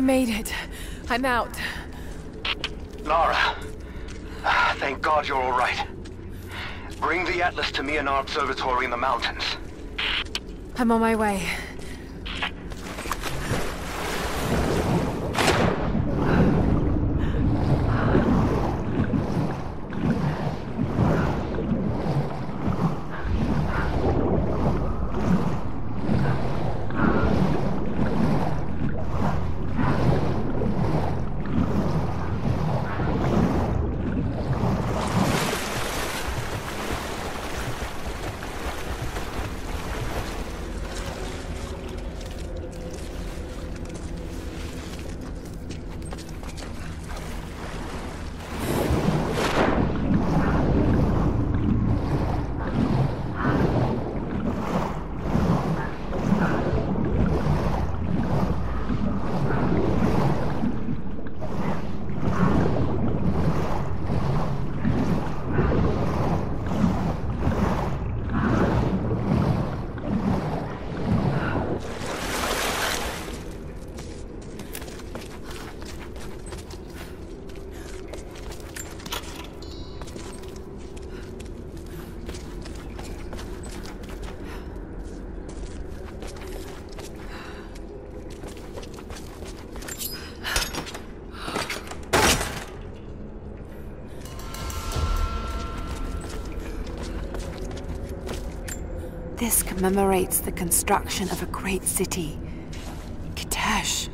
I made it. I'm out. Lara, thank God you're all right. Bring the Atlas to me in our observatory in the mountains. I'm on my way. This commemorates the construction of a great city, Kitezh.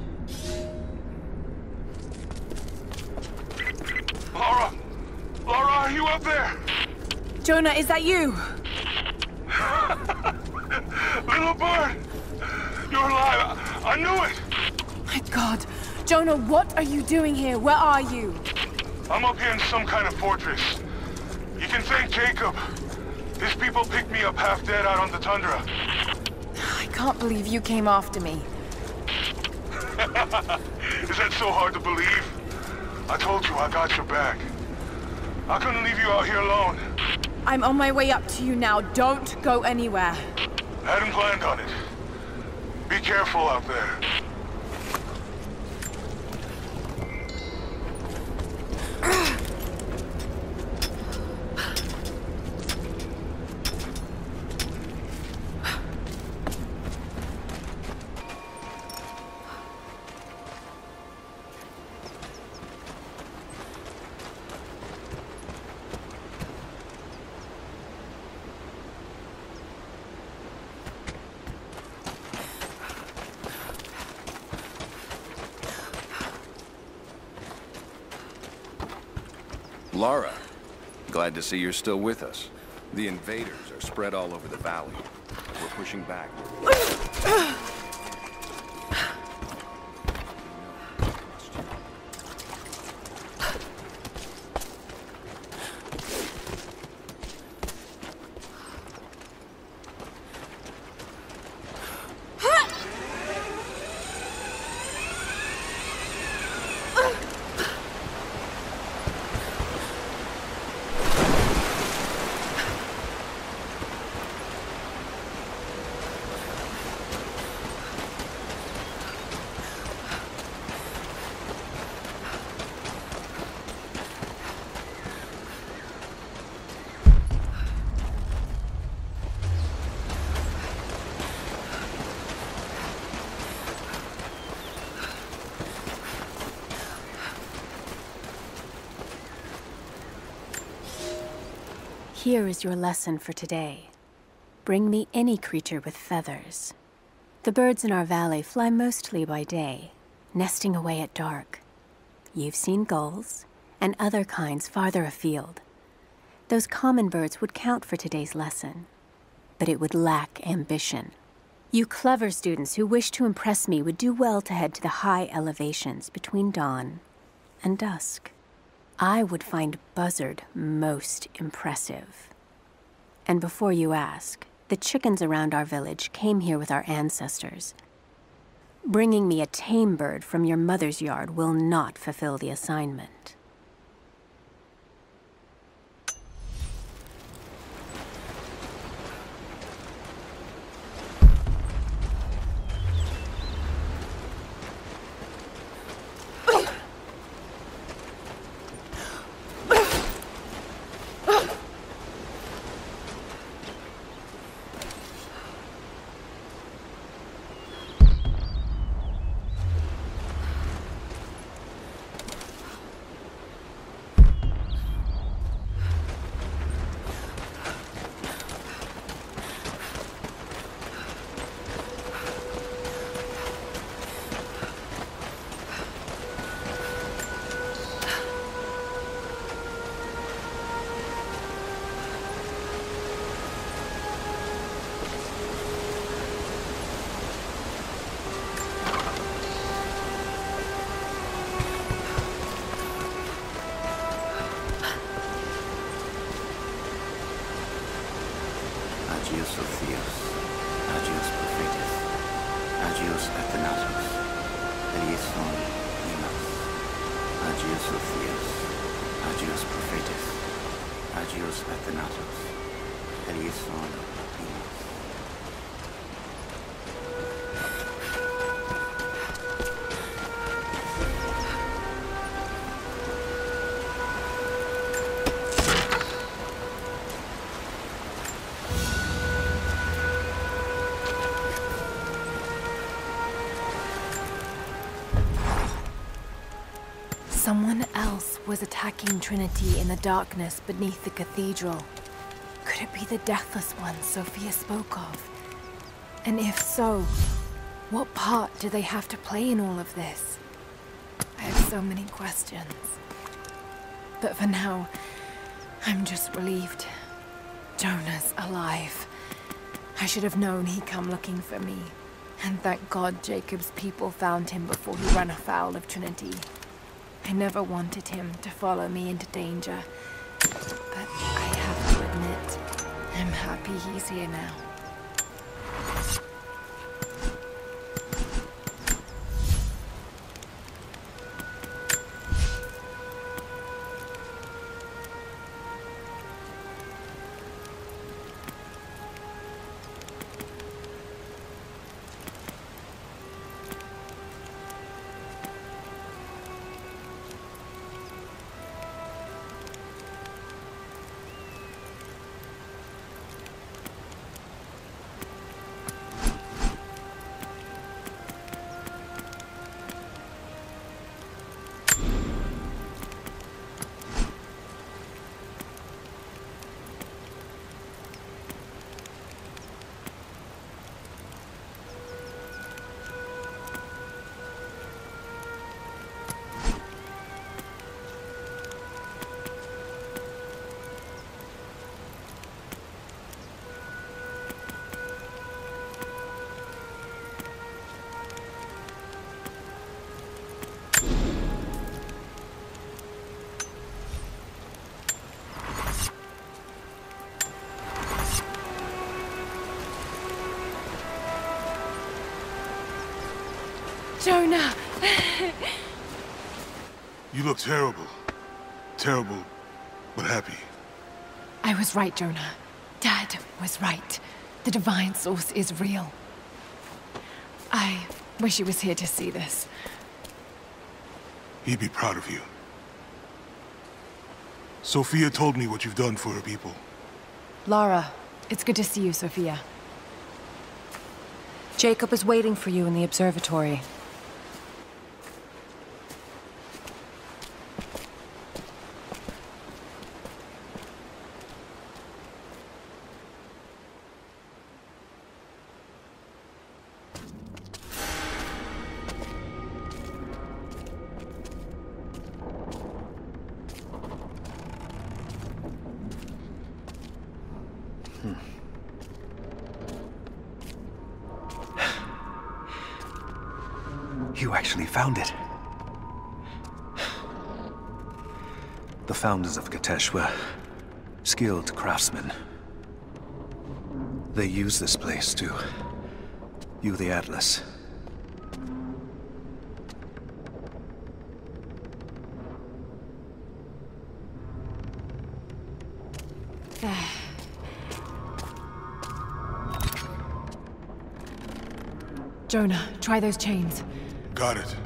Lara! Lara, are you up there? Jonah, is that you? Little bird! You're alive! I knew it! My God! Jonah, what are you doing here? Where are you? I'm up here in some kind of fortress. You can thank Jacob. His people picked me up half dead out on the tundra. I can't believe you came after me. Is that so hard to believe? I told you I got your back. I couldn't leave you out here alone. I'm on my way up to you now. Don't go anywhere. Hadn't planned on it. Be careful out there. Lara, glad to see you're still with us. The invaders are spread all over the valley. We're pushing back. Here is your lesson for today. Bring me any creature with feathers. The birds in our valley fly mostly by day, nesting away at dark. You've seen gulls and other kinds farther afield. Those common birds would count for today's lesson, but it would lack ambition. You clever students who wish to impress me would do well to head to the high elevations between dawn and dusk. I would find buzzard most impressive. And before you ask, the chickens around our village came here with our ancestors. Bringing me a tame bird from your mother's yard will not fulfill the assignment. Agios Sophios, Agios Prophitis, Agios Athanasios, Eni sfoni, Agios Sophios, Agios Prophitis, Agios Athanasios, Eni sfoni. Someone else was attacking Trinity in the darkness beneath the cathedral. Could it be the Deathless One Sophia spoke of? And if so, what part do they have to play in all of this? I have so many questions. But for now, I'm just relieved. Jonah's alive. I should have known he'd come looking for me. And thank God Jacob's people found him before he ran afoul of Trinity. I never wanted him to follow me into danger, but I have to admit, I'm happy he's here now. Jonah! You look terrible. Terrible, but happy. I was right, Jonah. Dad was right. The Divine Source is real. I wish he was here to see this. He'd be proud of you. Sophia told me what you've done for her people. Lara, it's good to see you, Sophia. Jacob is waiting for you in the observatory. You actually found it. The founders of Kitezh were skilled craftsmen. They used this place to hew the Atlas. Jonah, try those chains. Got it.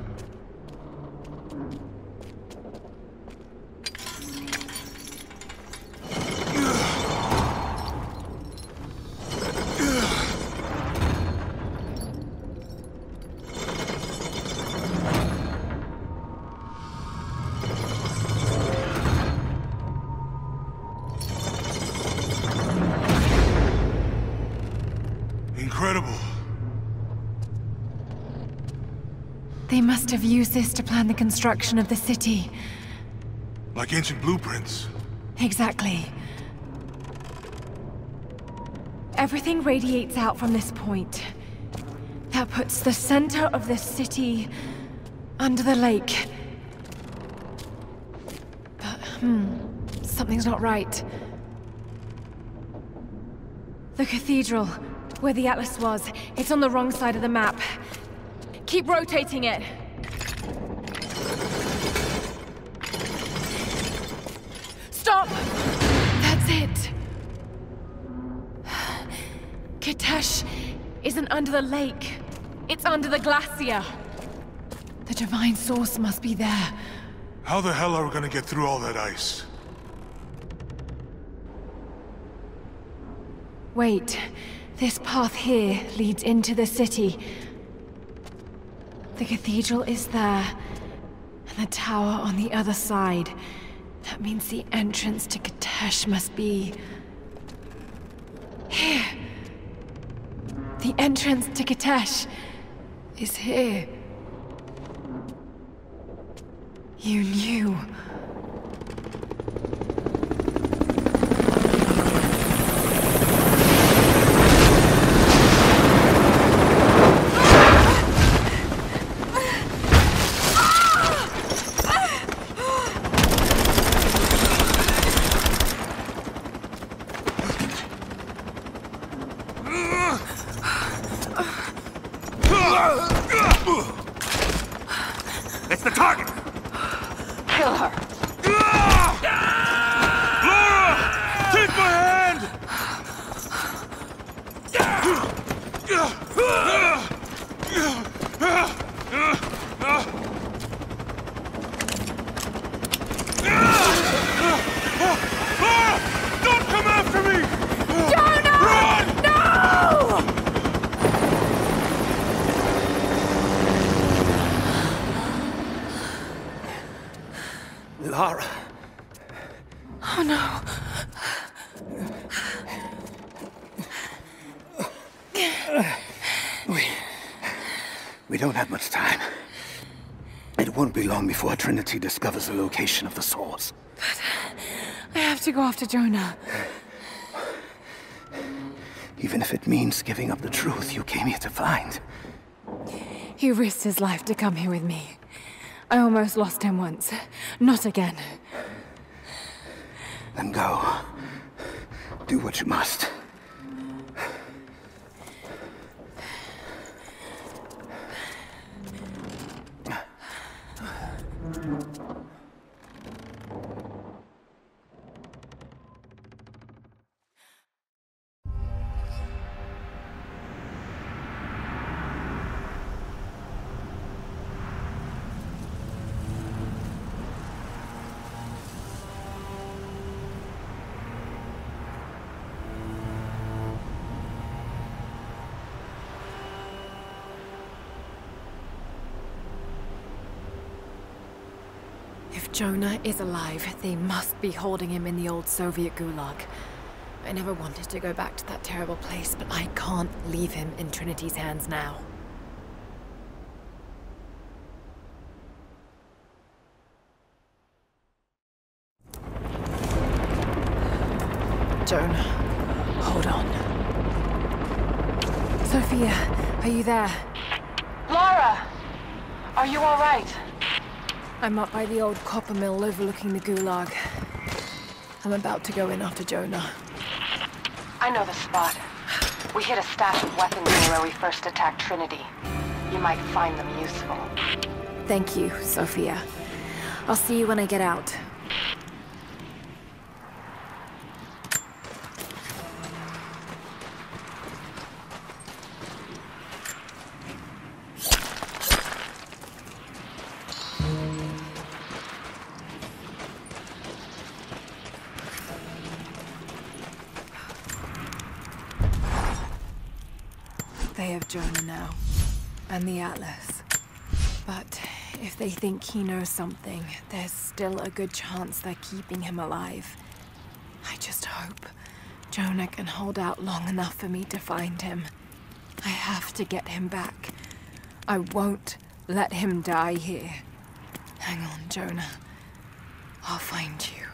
Incredible. They must have used this to plan the construction of the city. Like ancient blueprints. Exactly. Everything radiates out from this point. That puts the center of this city under the lake. But, something's not right. The cathedral, where the Atlas was, it's on the wrong side of the map. Keep rotating it. Stop! That's it. Kitezh isn't under the lake. It's under the glacier. The Divine Source must be there. How the hell are we gonna get through all that ice? Wait. This path here leads into the city. The cathedral is there, and the tower on the other side. That means the entrance to Kitezh must be... here. The entrance to Kitezh is here. You knew. Lara. Oh no. We don't have much time. It won't be long before Trinity discovers the location of the source. But I have to go after Jonah. Even if it means giving up the truth you came here to find. He risked his life to come here with me. I almost lost him once. Not again. Then go. Do what you must. If Jonah is alive, they must be holding him in the old Soviet gulag. I never wanted to go back to that terrible place, but I can't leave him in Trinity's hands now. Jonah, hold on. Sophia, are you there? Lara! Are you all right? I'm up by the old copper mill overlooking the gulag. I'm about to go in after Jonah. I know the spot. We hid a stash of weaponry where we first attacked Trinity. You might find them useful. Thank you, Sophia. I'll see you when I get out. They have Jonah now, and the Atlas. But if they think he knows something, there's still a good chance they're keeping him alive. I just hope Jonah can hold out long enough for me to find him. I have to get him back. I won't let him die here. Hang on, Jonah. I'll find you.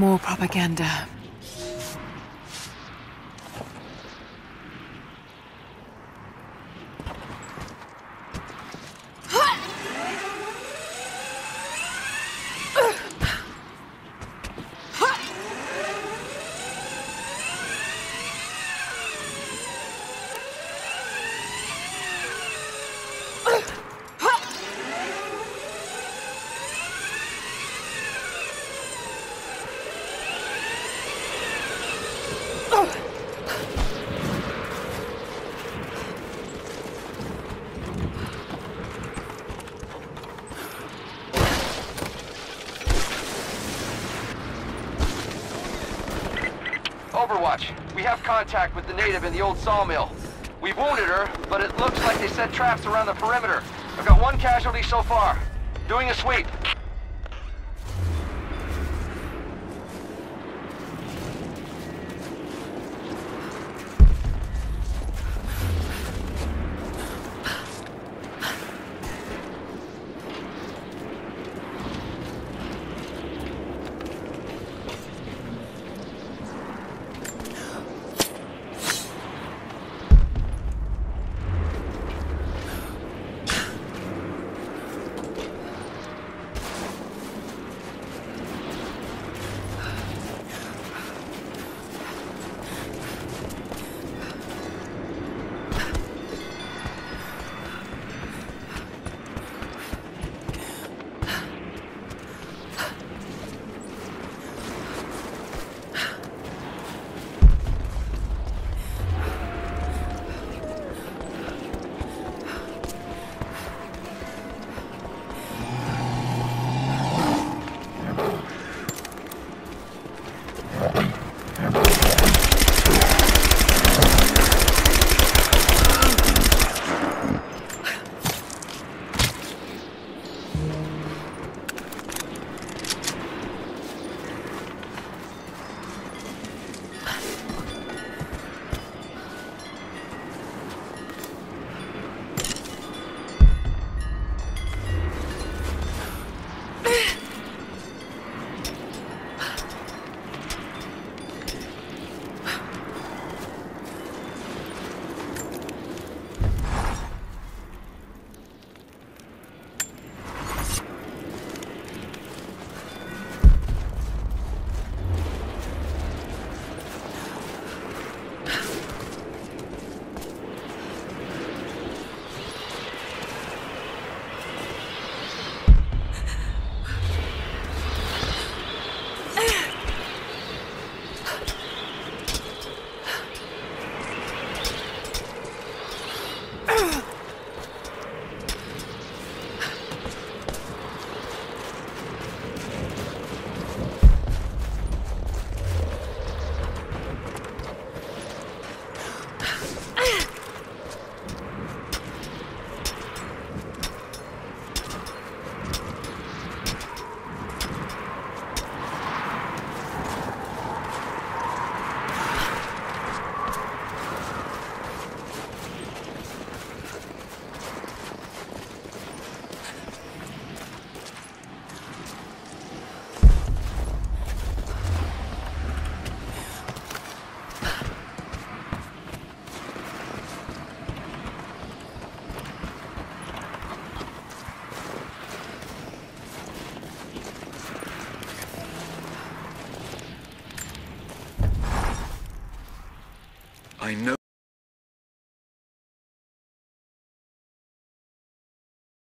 More propaganda. Overwatch, we have contact with the native in the old sawmill. We've wounded her, but it looks like they set traps around the perimeter. I've got one casualty so far. Doing a sweep. I know.